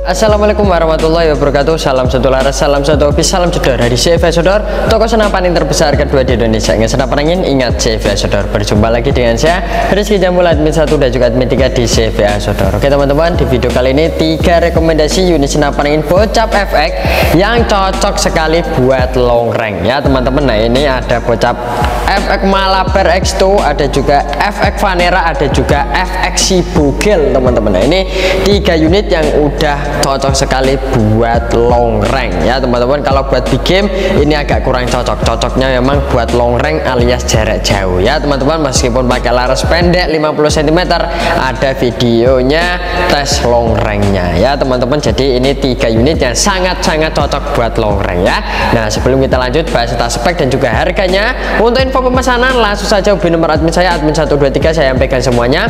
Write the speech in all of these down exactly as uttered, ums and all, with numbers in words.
Assalamualaikum warahmatullahi wabarakatuh. Salam satu laras, salam satu hobi, salam Sodor dari C V A Sodor, toko senapan terbesar kedua di Indonesia. Ingat senapan angin, ingat C V A Sodor. Berjumpa lagi dengan saya Rizky Jambul, admin satu dan juga admin tiga di C V A Sodor. Oke teman-teman, di video kali ini tiga rekomendasi unit senapan angin Bocap F X yang cocok sekali buat long range ya teman-teman. Nah ini ada Bocap F X Malaper X dua, ada juga F X Vanera, ada juga F X Si Bugil teman-teman. Nah ini tiga unit yang udah cocok sekali buat long range ya teman-teman. Kalau buat big game ini agak kurang cocok, cocoknya memang buat long range alias jarak jauh ya teman-teman. Meskipun pakai laras pendek lima puluh sentimeter, ada videonya tes long range-nya ya teman-teman. Jadi ini tiga unit yang sangat-sangat cocok buat long range ya. Nah sebelum kita lanjut bahas tentang spek dan juga harganya, untuk info pemesanan langsung saja hubungi nomor admin saya, admin satu dua tiga, saya sampaikan semuanya.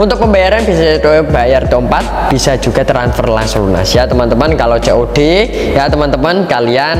Untuk pembayaran bisa bayar dompet, bisa juga transfer langsung lunas ya teman-teman. Kalau C O D ya teman-teman, kalian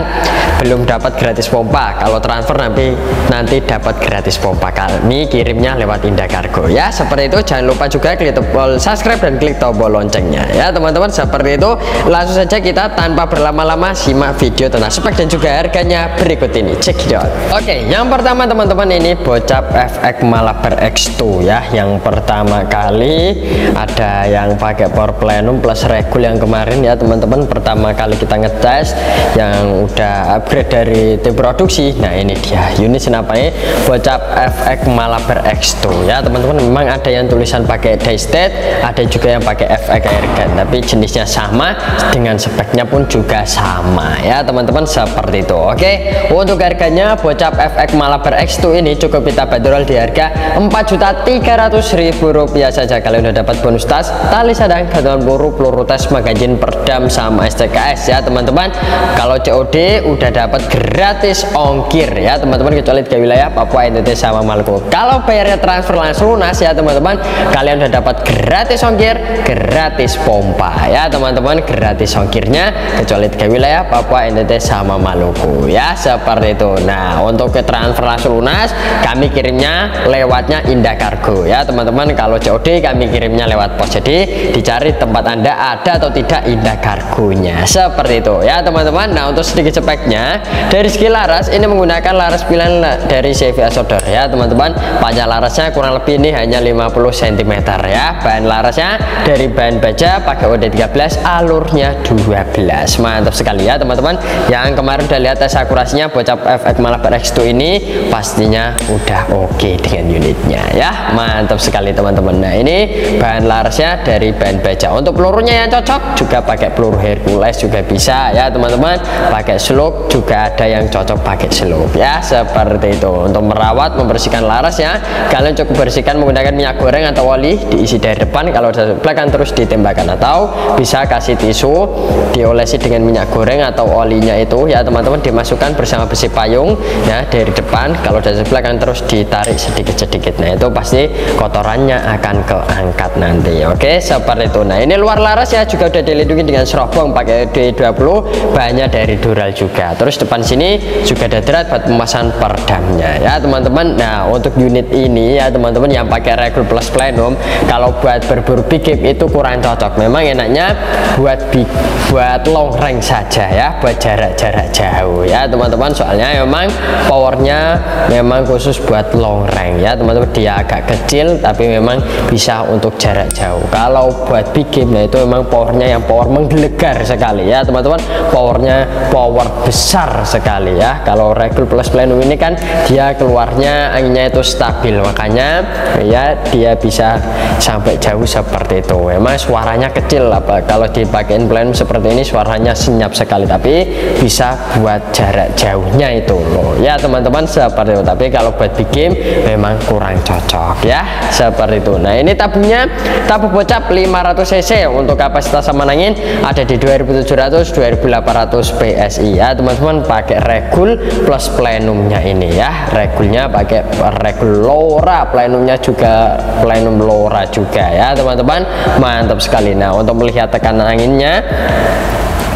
belum dapat gratis pompa. Kalau transfer nanti nanti dapat gratis pompa, kami kirimnya lewat Indah Kargo ya. Seperti itu, jangan lupa juga klik tombol subscribe dan klik tombol loncengnya ya teman-teman. Seperti itu, langsung saja kita tanpa berlama-lama simak video tentang spek dan juga harganya berikut ini, check it out. Oke, yang pertama teman-teman, ini Bocap F X Malaper X dua ya. Yang pertama kali ada yang pakai power plenum plus regul yang kemarin kemarin ya teman-teman, pertama kali kita ngetes yang udah upgrade dari tim produksi. Nah ini dia unit senapannya Bocap F X Malaper X dua ya teman-teman. Memang ada yang tulisan pakai daystate, ada juga yang pakai F X airgun, tapi jenisnya sama, dengan speknya pun juga sama ya teman-teman, seperti itu. Oke, untuk harganya Bocap F X Malaper X dua ini cukup kita bandrol di harga empat juta tiga ratus ribu rupiah saja. Kalian udah dapat bonus tas, tali sadang, gantungan peluru, peluru tes, magazine perdam sama S T K S ya teman-teman. Kalau C O D udah dapat gratis ongkir ya teman-teman, kecuali tiga wilayah Papua, N T T sama Maluku. Kalau bayarnya transfer langsung lunas ya teman-teman, kalian udah dapat gratis ongkir, gratis pompa ya teman-teman, gratis ongkirnya kecuali tiga wilayah Papua, N T T sama Maluku ya, seperti itu. Nah untuk ke transfer langsung lunas, kami kirimnya lewatnya Indah Kargo ya teman-teman. Kalau C O D kami kirimnya lewat pos, jadi dicari tempat Anda ada atau tidak Indah Kargonya, seperti itu ya teman-teman. Nah untuk sedikit speknya dari segi laras, ini menggunakan laras pilihan dari C V A Sodor ya teman-teman. Panjang larasnya kurang lebih ini hanya lima puluh sentimeter ya. Bahan larasnya dari bahan baja, pakai O D tiga belas, alurnya dua belas. Mantap sekali ya teman-teman. Yang kemarin udah lihat tes akurasinya Bocap F X Malaper X dua ini pastinya udah oke okay dengan unitnya ya. Mantap sekali teman-teman. Nah ini bahan larasnya dari bahan baja. Untuk pelurunya yang cocok juga pakai peluru Hercules juga bisa ya teman-teman. Pakai slug juga ada yang cocok pakai slug ya, seperti itu. Untuk merawat membersihkan laras ya, kalian cukup bersihkan menggunakan minyak goreng atau oli, diisi dari depan. Kalau ada plekan terus ditembakkan, atau bisa kasih tisu diolesi dengan minyak goreng atau olinya itu ya teman-teman, dimasukkan bersama besi payung ya dari depan. Kalau ada plekan terus ditarik sedikit-sedikit, nah itu pasti kotorannya akan keangkat nanti. Oke, seperti itu. Nah ini luar laras ya, juga udah di dilindungi dengan serobong pakai D dua puluh, bahannya dari dural juga. Terus depan sini juga ada drat buat pemasangan perdamnya ya teman-teman. Nah untuk unit ini ya teman-teman yang pakai regul plus plenum, kalau buat berburu big game itu kurang cocok. Memang enaknya buat big, buat long range saja ya, buat jarak-jarak jauh ya teman-teman. Soalnya memang powernya memang khusus buat long range ya teman-teman. Dia agak kecil tapi memang bisa untuk jarak jauh. Kalau buat big game, nah itu memang powernya yang power menggelegar sekali ya teman-teman, powernya power besar sekali ya. Kalau regul plus plenum ini kan dia keluarnya anginnya itu stabil, makanya ya dia bisa sampai jauh seperti itu. Memang suaranya kecil, apa kalau dipakein plenum seperti ini suaranya senyap sekali, tapi bisa buat jarak jauhnya itu loh ya teman-teman, seperti itu. Tapi kalau buat big game memang kurang cocok ya, seperti itu. Nah ini tabungnya tabung Bocap lima ratus cc, untuk kapasitas sama angin ada di dua ribu tujuh ratus dua ribu delapan ratus P S I ya teman-teman. Pakai regul plus plenumnya ini ya, regulnya pakai Regulora, plenumnya juga plenum Lora juga ya teman-teman. Mantap sekali. Nah untuk melihat tekanan anginnya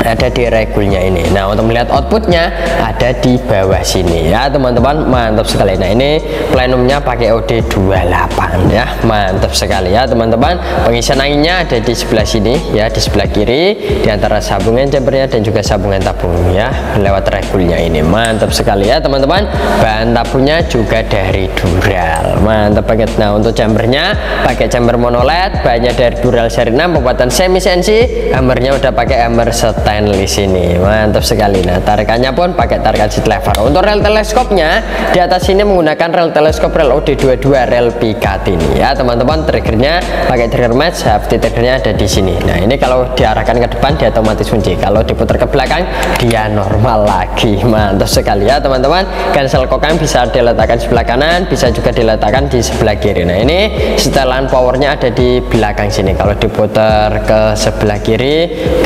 ada di regulnya ini. Nah, untuk melihat outputnya ada di bawah sini ya teman-teman, mantap sekali. Nah, ini plenumnya pakai O D dua puluh delapan ya, mantap sekali ya teman-teman. Pengisian anginnya ada di sebelah sini ya, di sebelah kiri, di antara sambungan chambernya dan juga sambungan tabung ya, lewat regulnya ini, mantap sekali ya teman-teman. Bahan tabungnya juga dari dural, mantap banget. Nah, untuk chambernya pakai chamber monoled, bahannya dari dural seri enam, pembuatan semi C N C, hammernya udah pakai hammer set stainless ini, mantap sekali. Nah, tarikannya pun pakai tarikan seat lever. Untuk rel teleskopnya di atas ini menggunakan rel teleskop rel O D dua puluh dua rel Picatinny ya teman-teman. Triggernya pakai trigger match, safety triggernya ada di sini. Nah, ini kalau diarahkan ke depan dia otomatis kunci, kalau diputar ke belakang dia normal lagi, mantap sekali ya teman-teman. Cancel kokang bisa diletakkan sebelah kanan, bisa juga diletakkan di sebelah kiri. Nah, ini setelan powernya ada di belakang sini, kalau diputar ke sebelah kiri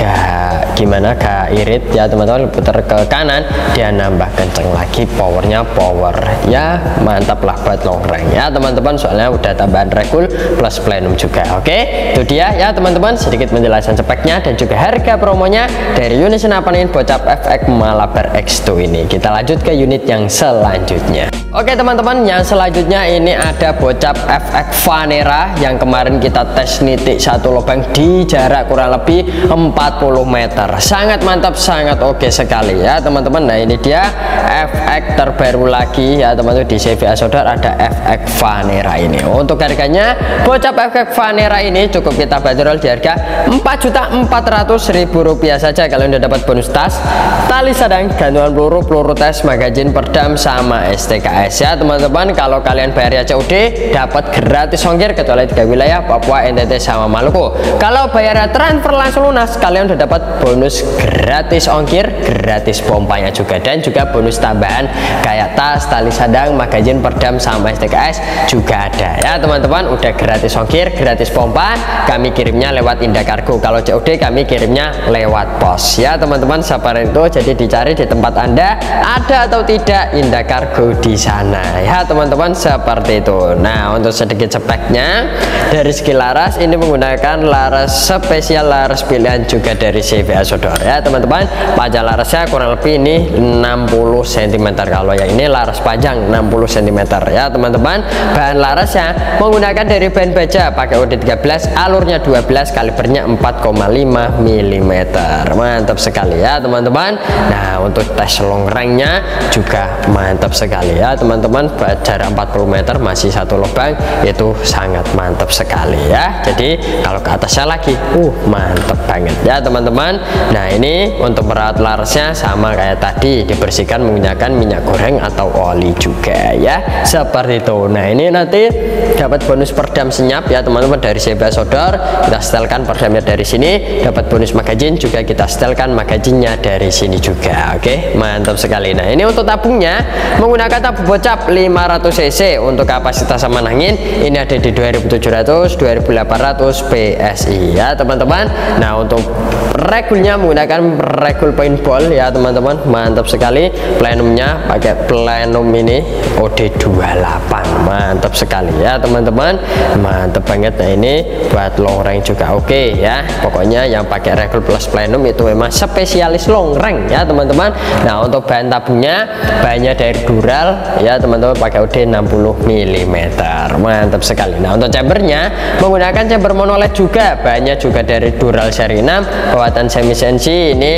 gak gimana Mana gak irit ya teman-teman, putar ke kanan dia nambah kenceng lagi powernya, power ya mantap lah buat long range ya teman-teman, soalnya udah tambahan regul plus plenum juga. Oke, itu dia ya teman-teman, sedikit penjelasan speknya dan juga harga promonya dari unit senapan angin Bocap F X Malaper X dua ini. Kita lanjut ke unit yang selanjutnya. Oke teman-teman, yang selanjutnya ini ada Bocap F X Vanera yang kemarin kita tes nitik satu lubang di jarak kurang lebih empat puluh meter. Sangat mantap, sangat oke sekali ya teman-teman. Nah, ini dia F X terbaru lagi ya teman-teman, di C V A Sodor ada F X Vanera ini. Untuk harganya Bocap F X Vanera ini cukup kita bacol di harga empat juta empat ratus ribu rupiah saja. Kalian udah dapat bonus tas, tali sadang, gantungan peluru, peluru tes, magazin, perdam, sama S T K S ya teman-teman. Kalau kalian bayar C O D dapat gratis ongkir kecuali tiga wilayah, Papua, N T T, sama Maluku. Kalau bayar transfer langsung lunas, kalian udah dapat bonus gratis ongkir, gratis pompanya juga, dan juga bonus tambahan kayak tas, tali sadang, magazin, perdam, sama S T K S juga ada ya teman-teman. Udah gratis ongkir, gratis pompa, kami kirimnya lewat Indah Kargo. Kalau C O D kami kirimnya lewat pos ya teman-teman, sabar itu. Jadi dicari di tempat Anda ada atau tidak Indah Kargo di sana ya teman-teman, seperti itu. Nah, untuk sedikit speknya dari segi laras, ini menggunakan laras spesial, laras pilihan juga dari C V A Sodor ya teman-teman. Panjang larasnya kurang lebih ini enam puluh sentimeter, kalau yang ini laras panjang enam puluh sentimeter ya teman-teman. Bahan larasnya menggunakan dari bahan baja, pakai O D tiga belas, alurnya dua belas, kalibernya empat koma lima milimeter, mantap sekali ya teman-teman. Nah, untuk tes long range-nya juga mantap sekali ya teman-teman, jarak empat puluh meter masih satu lubang, itu sangat mantap sekali ya. Jadi kalau ke atasnya lagi uh mantap banget ya teman-teman. Nah, ini untuk merawat larasnya sama kayak tadi, dibersihkan menggunakan minyak goreng atau oli juga ya, seperti itu. Nah, ini nanti dapat bonus perdam senyap ya teman-teman dari C V A Sodor, kita setelkan perdamnya dari sini, dapat bonus magazin juga, kita setelkan magazinnya dari sini juga. Oke, mantap sekali. Nah, ini untuk tabungnya menggunakan tabung Bocap lima ratus cc, untuk kapasitas aman angin ini ada di dua ribu tujuh ratus sampai dua ribu delapan ratus P S I ya teman-teman. Nah, untuk regulnya menggunakan regul paintball ya teman-teman, mantap sekali. Plenumnya pakai plenum ini O D dua puluh delapan, mantap sekali ya teman-teman, mantap banget. Nah, ini buat long range juga oke okay, ya. Pokoknya yang pakai regul plus plenum itu memang spesialis long range ya teman-teman. Nah, untuk bahan tabungnya, bahannya dari dural ya teman-teman, pakai O D enam puluh milimeter, mantap sekali. Nah, untuk chambernya menggunakan chamber monoled juga, bahannya juga dari dural seri enam, buatan semi C N C ini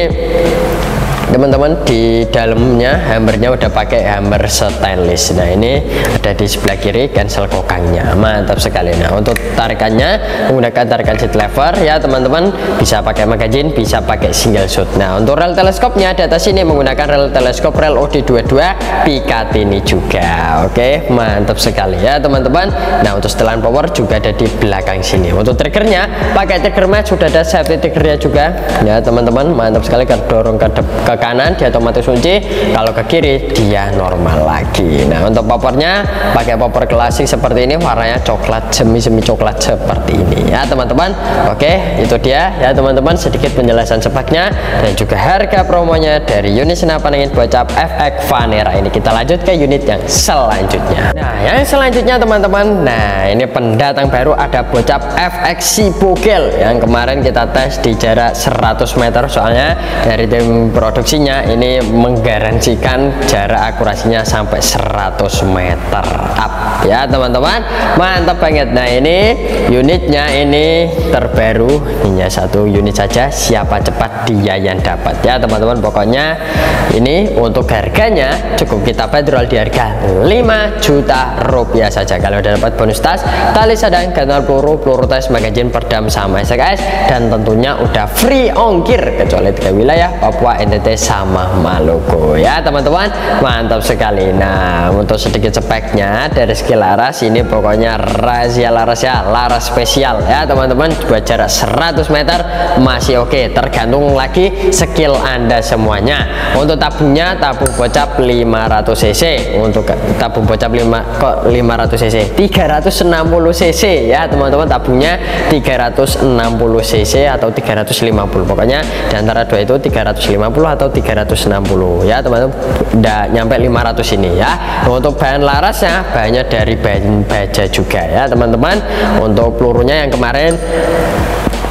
teman-teman. Di dalamnya hammernya udah pakai hammer stainless. Nah, ini ada di sebelah kiri, cancel kokangnya mantap sekali. Nah, untuk tarikannya menggunakan tarikan seat lever ya teman-teman, bisa pakai magazin, bisa pakai single shot. Nah, untuk rel teleskopnya di atas ini menggunakan rel teleskop rel O D dua puluh dua Picatinny juga. Oke, mantap sekali ya teman-teman. Nah, untuk setelan power juga ada di belakang sini. Untuk triggernya pakai trigger match, sudah ada safety triggernya juga ya teman-teman, mantap sekali. Kedorong ke depan kanan dia otomatis kunci, kalau ke kiri dia normal lagi. Nah, untuk popornya pakai popor klasik seperti ini, warnanya coklat, semi-semi coklat seperti ini ya teman-teman. Oke, itu dia ya teman-teman, sedikit penjelasan speknya dan juga harga promonya dari unit senapan angin Bocap F X Vanera ini. Kita lanjut ke unit yang selanjutnya. Nah, yang selanjutnya teman-teman, nah ini pendatang baru, ada Bocap F X Si Bugil yang kemarin kita tes di jarak seratus meter, soalnya dari tim produksinya ini menggaransikan jarak akurasinya sampai seratus meter up ya teman-teman, mantap banget. Nah, ini unitnya ini terbaru, hanya satu unit saja, siapa cepat dia yang dapat ya teman-teman. Pokoknya ini untuk harganya cukup kita bandrol di harga lima juta rupiah saja. Kalau udah dapat bonus tas, tali sadang, gantungan peluru, peluru tes magazine, perdam sama S K S, dan tentunya udah free ongkir kecuali tiga wilayah, Papua, N T T, sama Maluku ya teman-teman, mantap sekali. Nah, untuk sedikit speknya dari segi laras, ini pokoknya rahasia laras ya, laras spesial ya teman-teman, buat jarak seratus meter masih oke, okay. Tergantung lagi skill anda semuanya. Untuk tabungnya, tabung Bocap lima ratus cc, untuk tabung Bocap lima kok lima ratus cc tiga ratus enam puluh cc ya teman-teman, tabungnya tiga ratus enam puluh cc atau tiga ratus lima puluh, pokoknya di antara dua itu tiga ratus lima puluh atau tiga ratus enam puluh ya teman-teman, nggak nyampe lima ratus ini ya. Untuk bahan larasnya, bahannya dari bahan baja juga ya teman-teman. Untuk pelurunya yang kemarin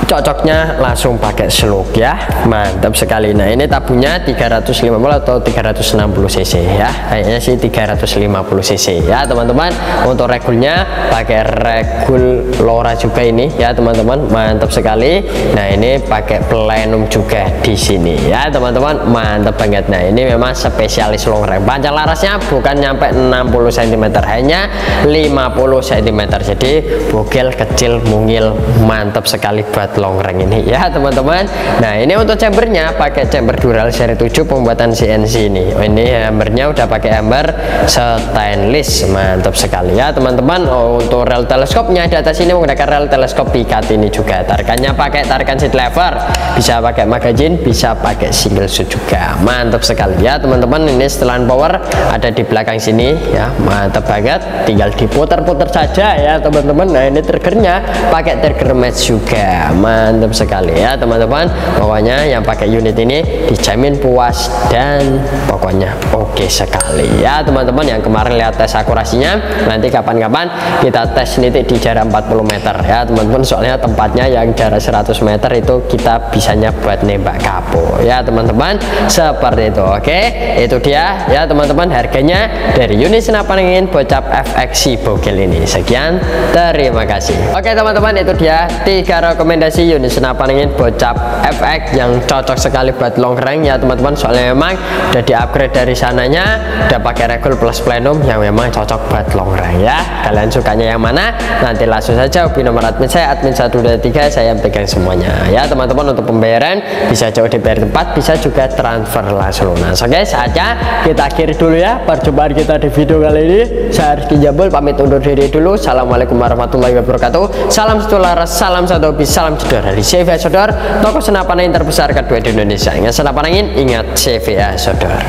cocoknya langsung pakai slug ya, mantap sekali. Nah, ini tabungnya tiga ratus lima puluh atau tiga ratus enam puluh cc ya, kayaknya sih tiga ratus lima puluh cc ya teman-teman. Untuk regulnya pakai Regulora juga ini ya teman-teman, mantap sekali. Nah, ini pakai plenum juga di sini ya teman-teman, mantap banget. Nah, ini memang spesialis long range, panjang larasnya bukan nyampe enam puluh sentimeter, hanya lima puluh sentimeter, jadi bugil kecil mungil, mantap sekali buat long range ini ya teman-teman. Nah, ini untuk chambernya pakai chamber dural seri tujuh pembuatan C N C ini. Oh, ini hammernya udah pakai hammer stainless, mantap sekali ya teman-teman. Oh, untuk rel teleskopnya di atas ini menggunakan rel teleskop Picatinny juga. Tarikannya pakai tarikan seat lever, bisa pakai magazine, bisa pakai single shoot juga, mantap sekali ya teman-teman. Ini setelan power ada di belakang sini ya, mantap banget, tinggal diputar-putar saja ya teman-teman. Nah, ini triggernya pakai trigger match juga, mantap sekali ya teman-teman. Pokoknya yang pakai unit ini dijamin puas dan pokoknya oke okay sekali ya teman-teman. Yang kemarin lihat tes akurasinya, nanti kapan-kapan kita tes nitik di jarak empat puluh meter ya teman-teman, soalnya tempatnya yang jarak seratus meter itu kita bisanya buat nembak kapo ya teman-teman, seperti itu. Oke, okay? Itu dia ya teman-teman harganya dari unit senapan angin Bocap F X Si Bugil ini. Sekian, terima kasih. Oke okay, teman-teman, itu dia tiga rekomendasi unit senapan angin Bocap F X yang cocok sekali buat long range ya teman-teman, soalnya memang udah di upgrade dari sananya, udah pakai regul plus plenum yang memang cocok buat long range ya. Kalian sukanya yang mana? Nanti langsung saja hubungi nomor admin saya, admin satu dua tiga, saya pegang semuanya ya teman-teman. Untuk pembayaran bisa C O D bayar tempat, bisa juga transfer langsung lunas. Oke, saatnya kita akhiri dulu ya perjumpaan kita di video kali ini. Saya Rizky Jambul, pamit undur diri dulu. Assalamualaikum warahmatullahi wabarakatuh. Salam satu laras, salam satu hobi, salam Sodor dari C V A Sodor, toko senapan angin terbesar kedua di Indonesia. Ingat senapan angin, ingat C V A Sodor.